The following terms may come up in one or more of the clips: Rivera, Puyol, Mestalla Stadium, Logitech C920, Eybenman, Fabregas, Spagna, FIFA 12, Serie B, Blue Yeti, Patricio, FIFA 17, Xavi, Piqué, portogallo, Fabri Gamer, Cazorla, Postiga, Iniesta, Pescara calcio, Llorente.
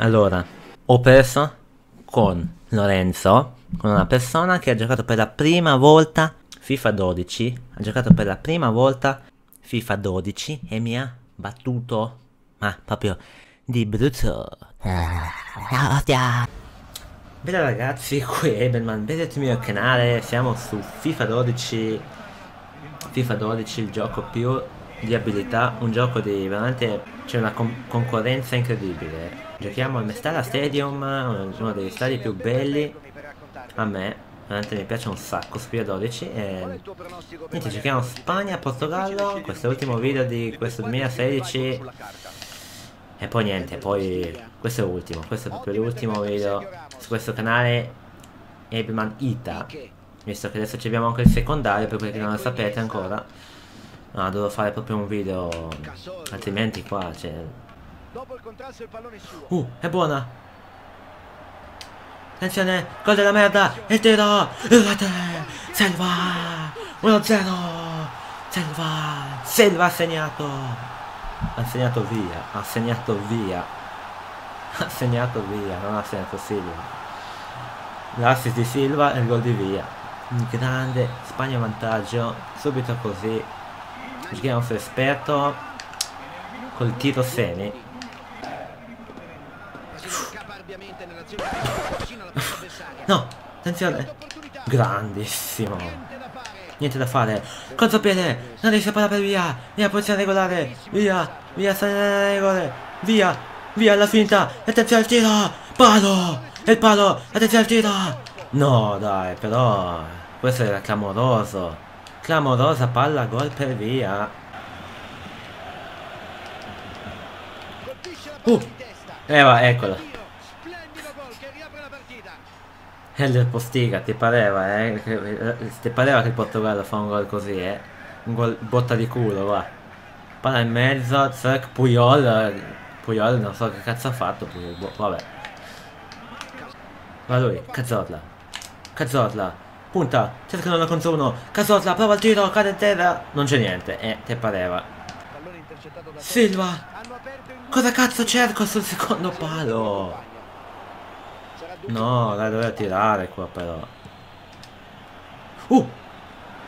Allora, ho perso con Lorenzo, con una persona che ha giocato per la prima volta FIFA 12, ha giocato per la prima volta FIFA 12 e mi ha battuto, ma proprio di brutto. Bella ragazzi, qui è Eybenman, vedete il mio canale, siamo su FIFA 12, FIFA 12 il gioco più di abilità, un gioco di veramente, c'è una concorrenza incredibile. Giochiamo al Mestalla Stadium, uno degli stadi più belli, a me, veramente mi piace un sacco, su FIFA 12 e niente, giochiamo Spagna-Portogallo, questo è l'ultimo video di questo 2016 e poi niente, poi questo è l'ultimo, questo è proprio l'ultimo video su questo canale Eybenman Ita, visto che adesso ci abbiamo anche il secondario per quelli che non lo sapete ancora, no, devo fare proprio un video, altrimenti qua c'è... è buona! Attenzione! Gol della merda! Il tiro! Il rete! Selva! 1-0! Selva! Selva ha segnato! Ha segnato via! Ha segnato via! Ha segnato via! Non ha segnato Silva! L'assist di Silva e il gol di via! Grande! Spagna in vantaggio! Subito così! Giochiamo il nostro esperto! Col tiro semi! No, attenzione, grandissimo, niente da fare, contropiede, non riesce a parare per via, via posizione regolare, via, via stare nelle regole, via, via alla finta, attenzione al tiro, palo, il palo, attenzione al tiro, no dai però, questo era clamoroso, clamorosa palla gol per via, eccolo. Del Postiga, ti pareva, ti pareva che il Portogallo fa un gol così, un gol botta di culo, va. Palla in mezzo, Zerk, Puyol, non so che cazzo ha fatto, Puyol, vabbè. Va lui, Cazorla. Cazorla, punta, cerca uno contro uno, Cazorla, prova il tiro, cade in terra, non c'è niente, ti pareva. Silva, cosa cazzo cerco sul secondo palo? No, dai, doveva tirare qua però.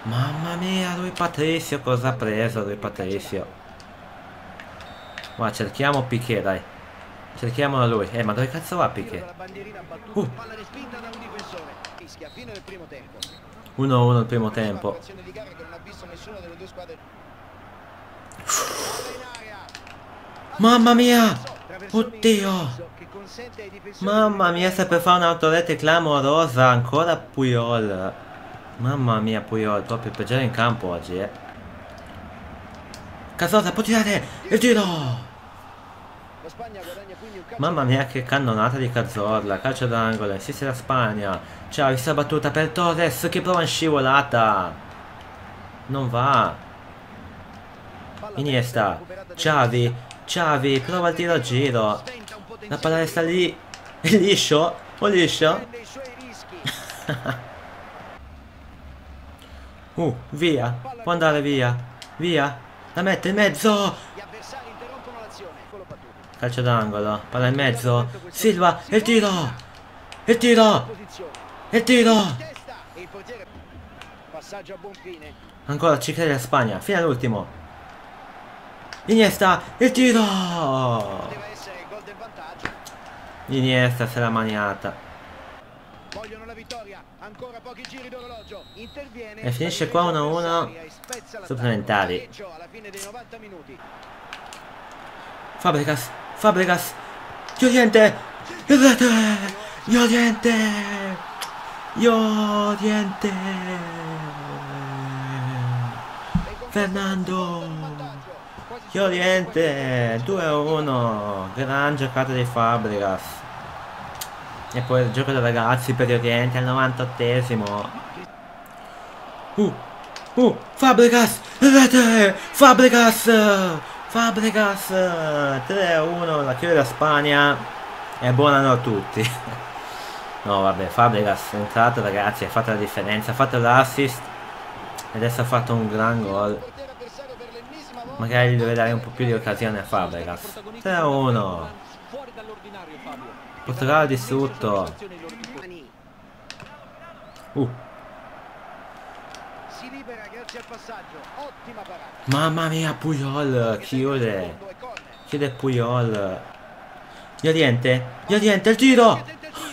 Mamma mia, lui Patricio, cosa ha preso lui Patricio? Ma cerchiamo Piqué, dai. Cerchiamolo lui. Ma dove cazzo va Piqué? 1-1 il primo tempo. Mamma mia! Oddio! Mamma mia, sta per fare un'autorete clamorosa, ancora Puyol. Mamma mia Puyol, proprio il peggiore in campo oggi, Cazorla, può tirare il tiro! Mamma mia che cannonata di Cazorla, calcio d'angolo, insiste la Spagna. Ciao, questa battuta per Torres che prova in scivolata. Non va. Iniesta, Xavi, prova il tiro a giro. La palla resta lì. È liscio? O liscio? Via. Può andare via. Via. La mette in mezzo. Calcio d'angolo. Palla in mezzo. Silva. Il tiro. Il tiro. Il tiro. Ancora ci crede la Spagna. Fino all'ultimo. Iniesta, il tiro! Iniesta se l'ha maniata. E finisce qua 1-1. Supplementari. Fabregas. Llorente. Fernando. Llorente, 2-1, gran giocata di Fabregas. E poi il gioco dei ragazzi per Llorente al 98esimo. Fabregas, rete, Fabregas, 3-1, la chiude la Spagna. E buonanotte a tutti. No vabbè, Fabregas è entrato ragazzi, ha fatto la differenza, ha fatto l'assist. E adesso ha fatto un gran gol. Magari gli dovrei dare un po' più di occasione a Fabregas. 3-1. Portogallo distrutto. Si libera grazie al passaggio. Ottima parata. Mamma mia, Puyol chiude. Chiude Puyol. Llorente. Llorente il giro.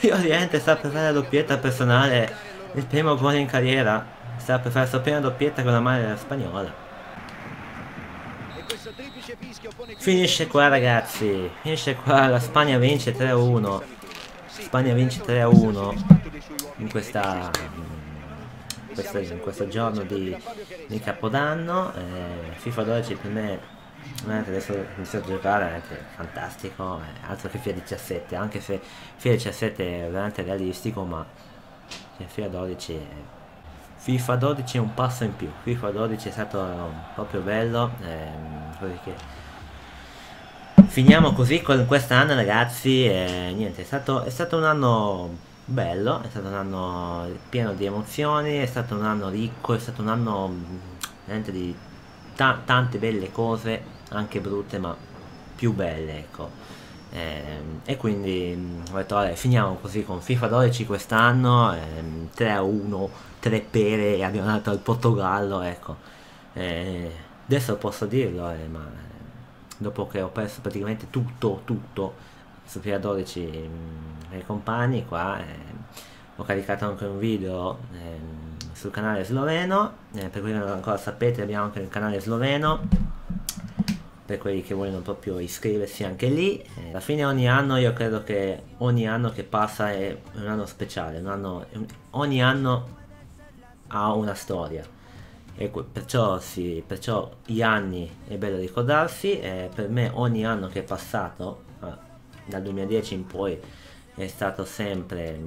Llorente sta per fare la doppietta personale. Il primo gol in carriera. Sta per fare la sua prima doppietta con la maglia spagnola. Finisce qua ragazzi, finisce qua, la Spagna vince 3-1. Spagna vince 3-1 in questo giorno di Capodanno. FIFA 12 per me adesso inizio a giocare, è anche fantastico, altro che FIFA 17, anche se FIFA 17 è veramente realistico, ma FIFA 12 è... FIFA 12 è un passo in più. FIFA 12 è stato proprio bello, finiamo così con quest'anno ragazzi, niente, è stato un anno bello, è stato un anno pieno di emozioni, è stato un anno ricco, è stato un anno veramente di tante belle cose, anche brutte ma più belle, ecco. E quindi ho detto vabbè, finiamo così con FIFA 12 quest'anno, 3-1, 3 pere abbiamo dato al Portogallo, ecco. Adesso posso dirlo, ma dopo che ho perso praticamente tutto su FIFA 12 ai compagni qua, ho caricato anche un video sul canale sloveno, per quelli che non ancora sapete abbiamo anche il canale sloveno, per quelli che vogliono proprio iscriversi anche lì. Alla fine ogni anno, io credo che ogni anno che passa è un anno speciale, ogni anno ha una storia, e perciò, sì, perciò gli anni è bello ricordarsi, per me ogni anno che è passato dal 2010 in poi è stato sempre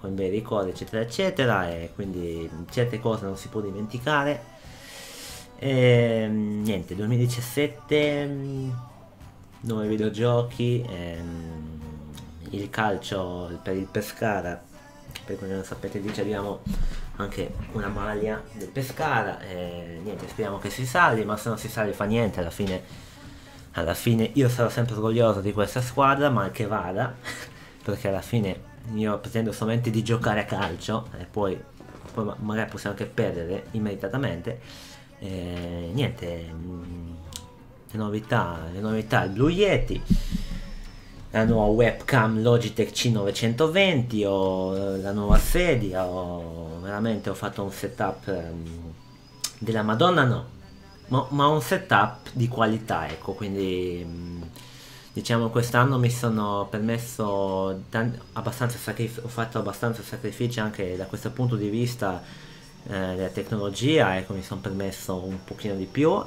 con bei ricordi eccetera eccetera, e quindi certe cose non si può dimenticare. E niente, 2017, nuovi videogiochi, il calcio per il Pescara, per quelli che non sapete lì abbiamo anche una maglia del Pescara, niente, speriamo che si salvi, ma se non si salvi fa niente, alla fine io sarò sempre orgoglioso di questa squadra, mal che vada, perché alla fine io pretendo solamente di giocare a calcio, e poi magari possiamo anche perdere immeritatamente. Niente, le novità, il Blue Yeti, la nuova webcam Logitech C920, o la nuova sedia, veramente ho fatto un setup della Madonna, no, ma un setup di qualità, ecco, quindi diciamo quest'anno mi sono permesso abbastanza sacrificio, ho fatto abbastanza sacrifici anche da questo punto di vista della tecnologia, ecco, mi sono permesso un pochino di più,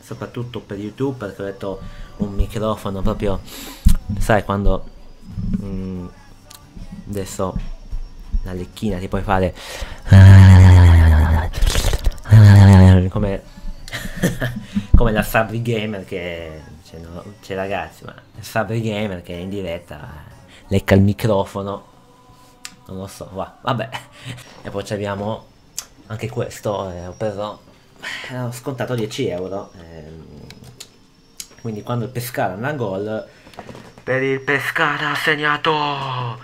soprattutto per YouTube, perché ho detto un microfono proprio, sai quando adesso la lecchina ti puoi fare come la Fabri Gamer che cioè, no, cioè ragazzi, ma Fabri Gamer che è in diretta lecca il microfono, non lo so, vabbè. E poi abbiamo anche questo, ho preso, ho scontato 10 euro, quindi quando il Pescara andrà a gol, per il Pescara ha segnato,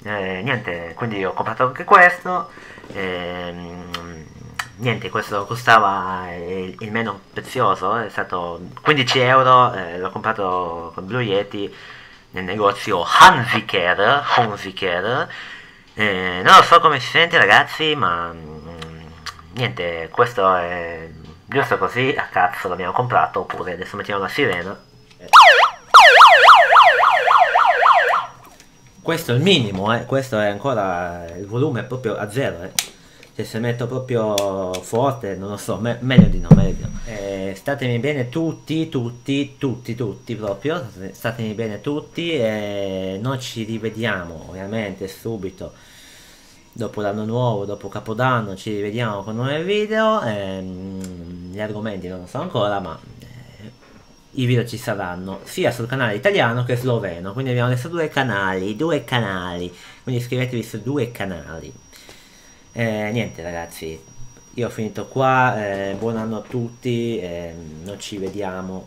niente, quindi ho comprato anche questo, niente, questo costava il meno prezioso, è stato 15 euro, l'ho comprato con Blue Yeti nel negozio Hansiker, non lo so come si sente ragazzi, ma niente, questo è giusto così, a cazzo l'abbiamo comprato. Oppure adesso mettiamo la sirena, questo è il minimo, questo è ancora, il volume è proprio a zero, cioè, se metto proprio forte, non lo so, meglio di no, meglio di no. Statemi bene tutti proprio, statemi bene tutti, e noi ci rivediamo ovviamente subito dopo l'anno nuovo, dopo Capodanno, ci rivediamo con nuovi video, gli argomenti non lo so ancora, ma i video ci saranno sia sul canale italiano che sloveno, quindi abbiamo adesso due canali, quindi iscrivetevi su 2 canali. Niente ragazzi, io ho finito qua, buon anno a tutti, noi ci vediamo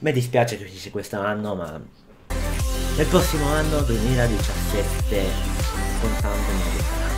Mi dispiace che uscisse quest'anno, ma nel prossimo anno 2017 contando